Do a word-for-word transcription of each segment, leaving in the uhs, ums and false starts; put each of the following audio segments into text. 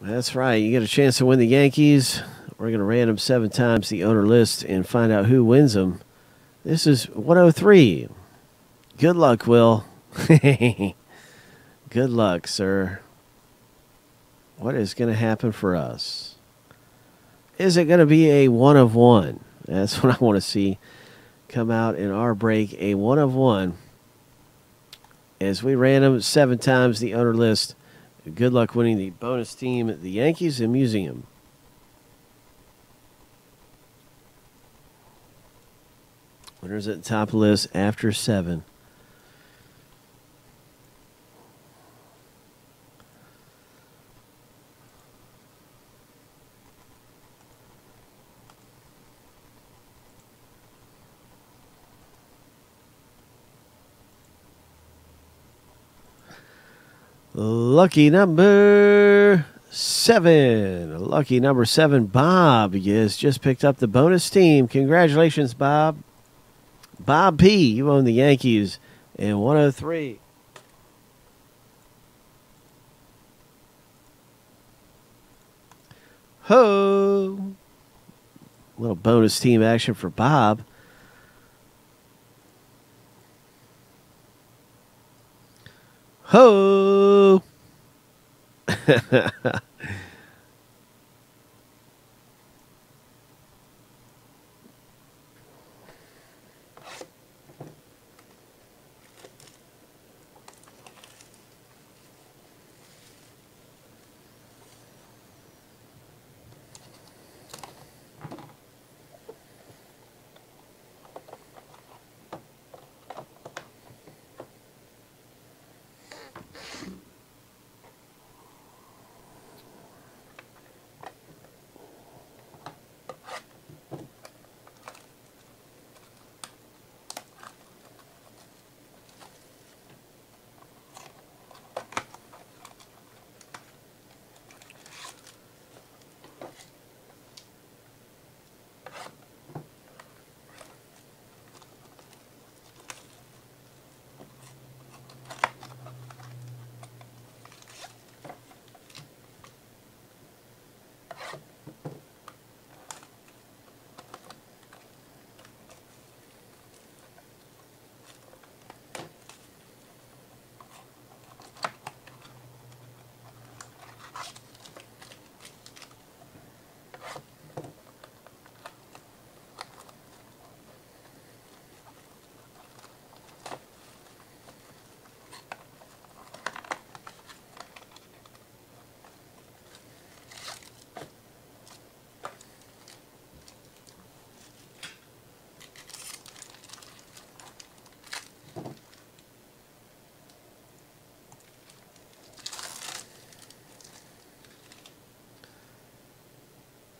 That's right. You get a chance to win the Yankees. We're going to random seven times the owner list and find out who wins them. This is one oh three. Good luck, Will. Good luck, sir. What is going to happen for us? Is it going to be a one of one? That's what I want to see come out in our break. A one of one. As we random seven times the owner list. Good luck winning the bonus team, the Yankees and Museum. Winners at the top of the list after seven. Lucky number seven. Lucky number seven, Bob, yes, just picked up the bonus team. Congratulations, Bob. Bob P., you own the Yankees in one oh three. Ho! A little bonus team action for Bob. Ho!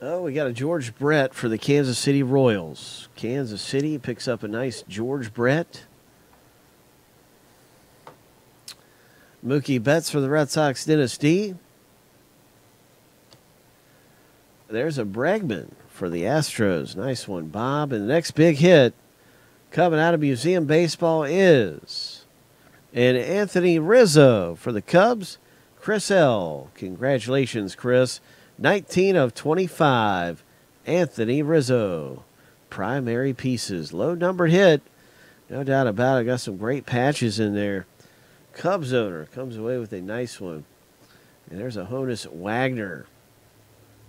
Oh, we got a George Brett for the Kansas City Royals. Kansas City picks up a nice George Brett. Mookie Betts for the Red Sox dynasty. There's a Bregman for the Astros. Nice one, Bob. And the next big hit coming out of Museum Baseball is an Anthony Rizzo for the Cubs. Chris L. Congratulations, Chris. nineteen of twenty-five, Anthony Rizzo. Primary pieces. Low numbered hit. No doubt about it. Got some great patches in there. Cubs owner comes away with a nice one. And there's a Honus Wagner.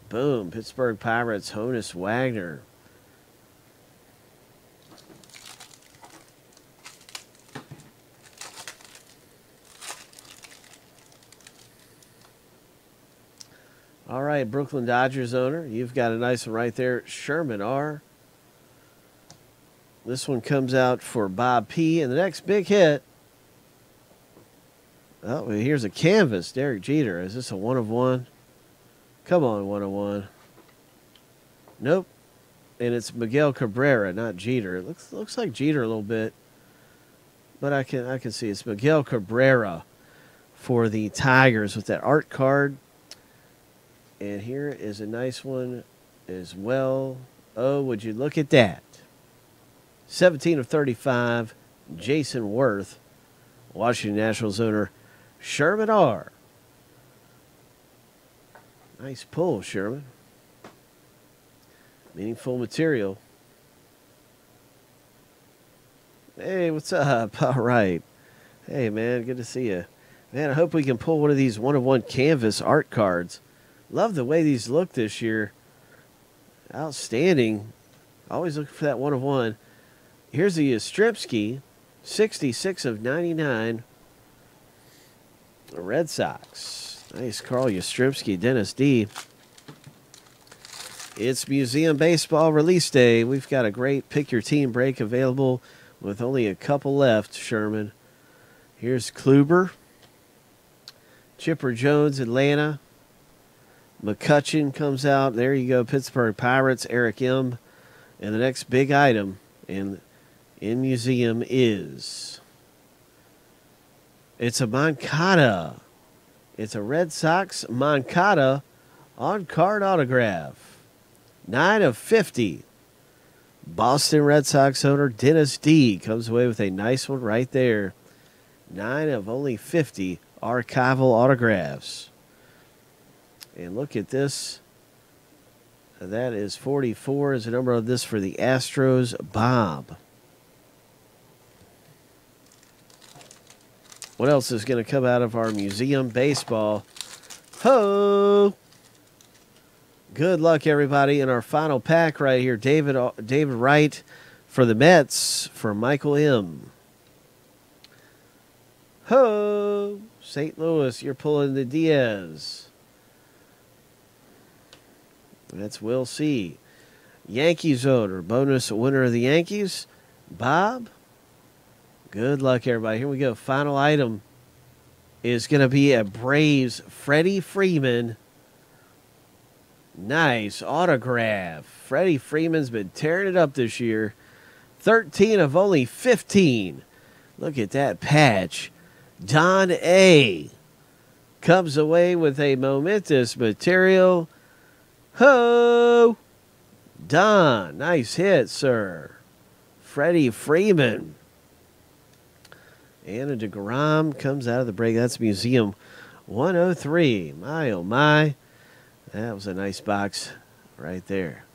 Boom. Pittsburgh Pirates, Honus Wagner. All right, Brooklyn Dodgers owner. You've got a nice one right there. Sherman R. This one comes out for Bob P. And the next big hit. Oh, here's a canvas. Derek Jeter. Is this a one of one? Come on, one of one. Nope. And it's Miguel Cabrera, not Jeter. It looks looks like Jeter a little bit. But I can I can see it's Miguel Cabrera for the Tigers with that art card. And here is a nice one as well. Oh, would you look at that. seventeen of thirty-five, Jason Worth, Washington Nationals owner, Sherman R. Nice pull, Sherman. Meaningful material. Hey, what's up? All right. Hey, man, good to see you. Man, I hope we can pull one of these one-of-one canvas art cards. Love the way these look this year. Outstanding. Always looking for that one-of-one. Here's the Yastrzemski, sixty-six of ninety-nine. The Red Sox. Nice, Carl Yastrzemski, Dennis D. It's Museum Baseball Release Day. We've got a great Pick Your Team break available with only a couple left, Sherman. Here's Kluber. Chipper Jones, Atlanta. McCutcheon comes out. There you go, Pittsburgh Pirates, Eric M. And the next big item in, in Museum is... It's a Moncada. It's a Red Sox Moncada on-card autograph. nine of fifty. Boston Red Sox owner Dennis D. comes away with a nice one right there. nine of only fifty archival autographs. And look at this. That is forty-four is the number of this for the Astros, Bob. What else is going to come out of our Museum Baseball? Ho! Good luck, everybody, in our final pack right here. David, David Wright for the Mets for Michael M. Ho! Saint Louis, you're pulling the Diaz. That's Will C. Yankees owner, bonus winner of the Yankees, Bob. Good luck, everybody. Here we go. Final item is going to be a Braves Freddie Freeman. Nice autograph. Freddie Freeman's been tearing it up this year. thirteen of only fifteen. Look at that patch. Don A. comes away with a momentous material. Ho! Don, nice hit, sir. Freddie Freeman. And a deGrom comes out of the break. That's Museum one oh three. My, oh, my. That was a nice box right there.